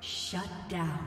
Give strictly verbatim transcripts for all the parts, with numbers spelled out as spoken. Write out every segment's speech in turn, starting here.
Shut down.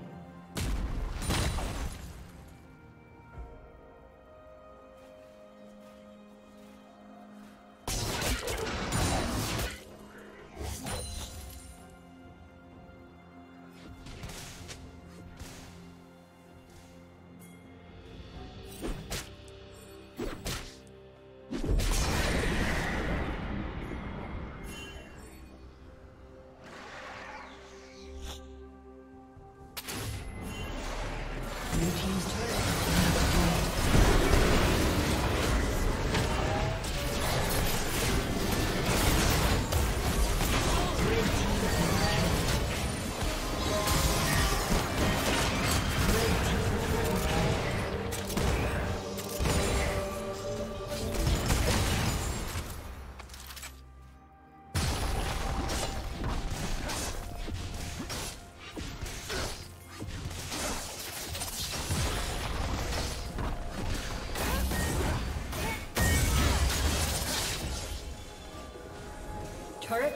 Turret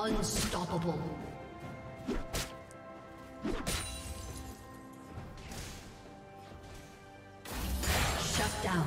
Unstoppable. Shut down.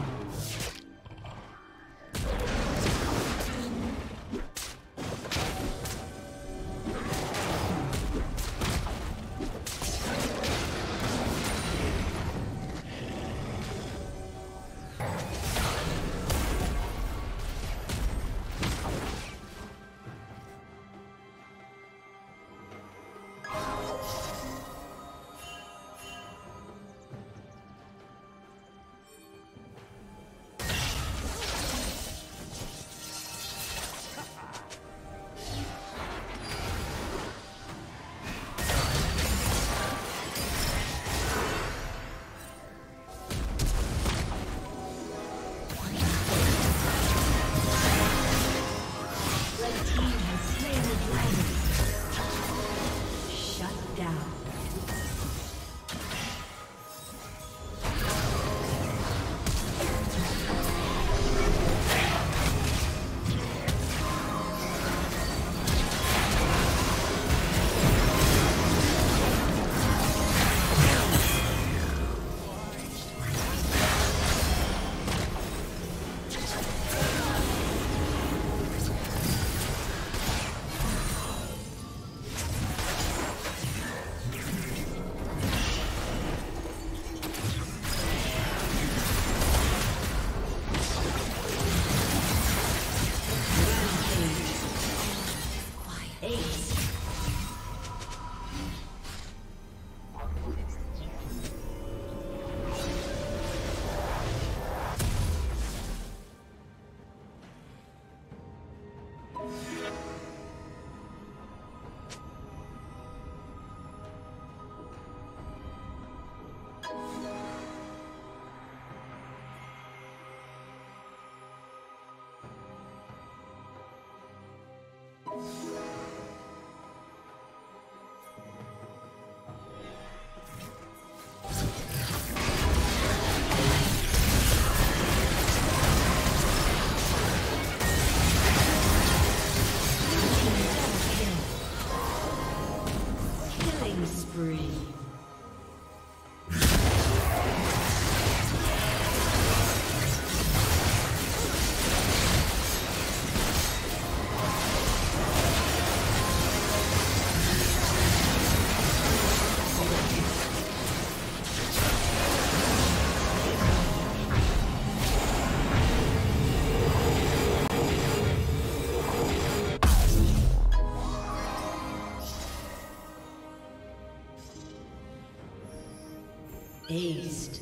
Aced.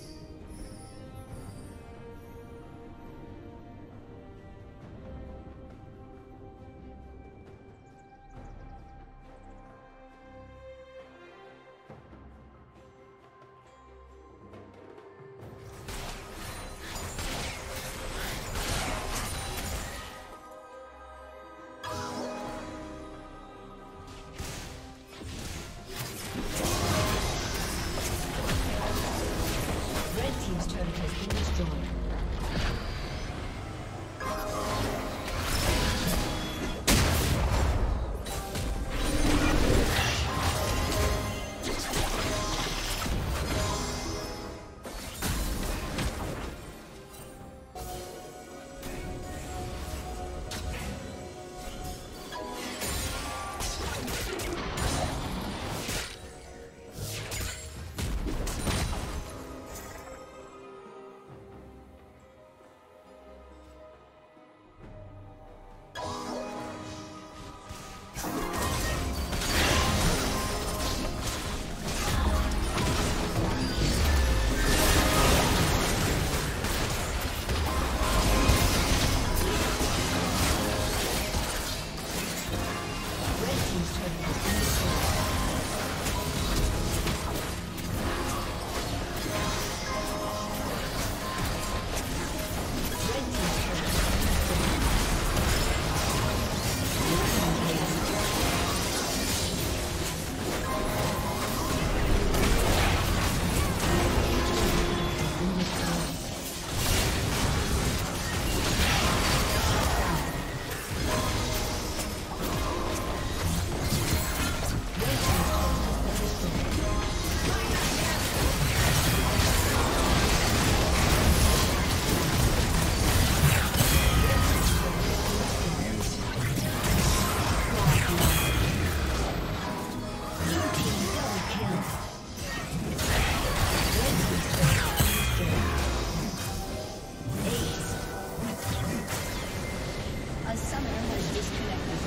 A summoner has disconnected.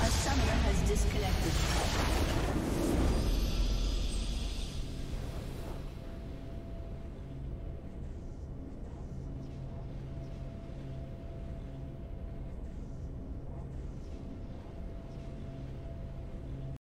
A summoner has disconnected.